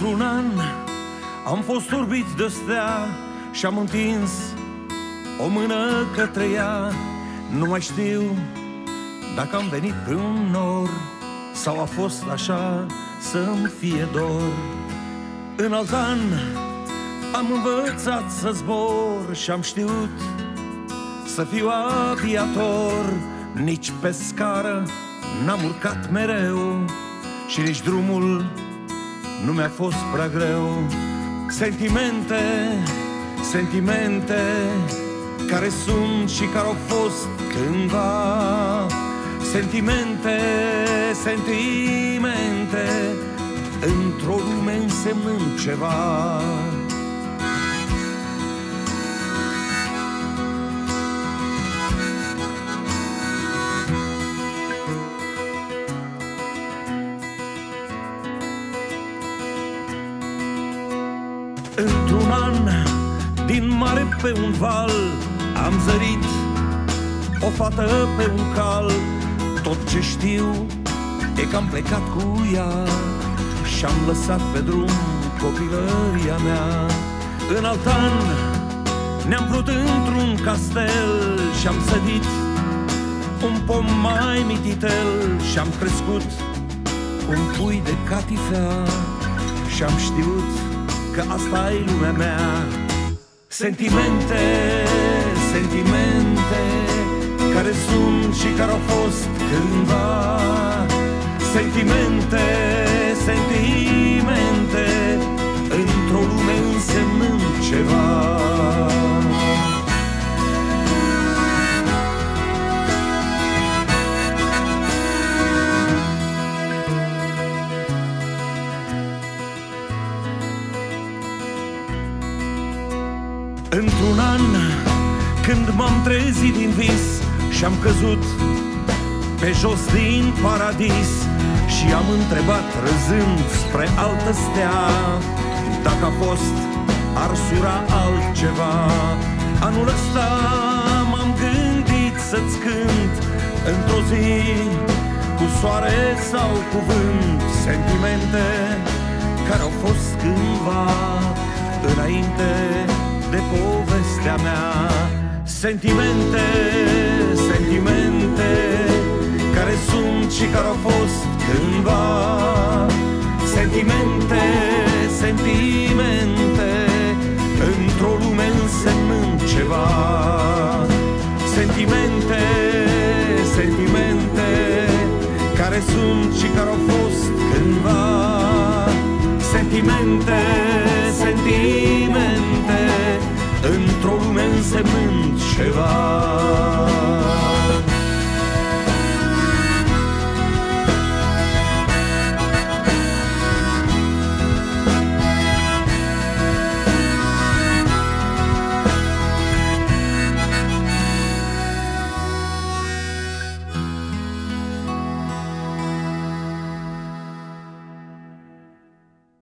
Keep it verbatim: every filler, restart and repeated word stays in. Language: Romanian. într-un an am fost orbit de stea și am întins o mână către ea. Nu mai știu dacă am venit în nor sau a fost așa să-mi fie dor. În alt an am învățat să zbor și am știut să fiu aviator. Nici pe scară n-am urcat mereu și nici drumul nu mi-a fost prea greu. Sentimente, sentimente care sunt și care au fost cândva. Sentimente, sentimente într-o lume însemnând ceva. Într-un an, din mare pe un val, am zărit o fată pe un cal. Tot ce știu e că am plecat cu ea și-am lăsat pe drum copilăria mea. În alt an ne-am vrut într-un castel și-am sădit un pom mai mititel și-am crescut un pui de catifea și-am știut că asta e lumea mea. Sentimente, sentimente care sunt și care au fost cândva. Sentimente, sentimente într-o lume însemnând ceva. Într-un an, când m-am trezit din vis și-am căzut pe jos din paradis și am întrebat râzând spre altă stea dacă a fost arsura altceva. Anul ăsta m-am gândit să-ți cânt într-o zi cu soare sau cu vânt sentimente care au fost cândva înainte de povestea mea. Sentimente, sentimente care sunt și care au fost cândva. Sentimente, sentimente într-o lume însemnând ceva. Sentimente, sentimente care sunt și care au fost cândva. Sentimente, sentimente într-o lume însemnând ceva.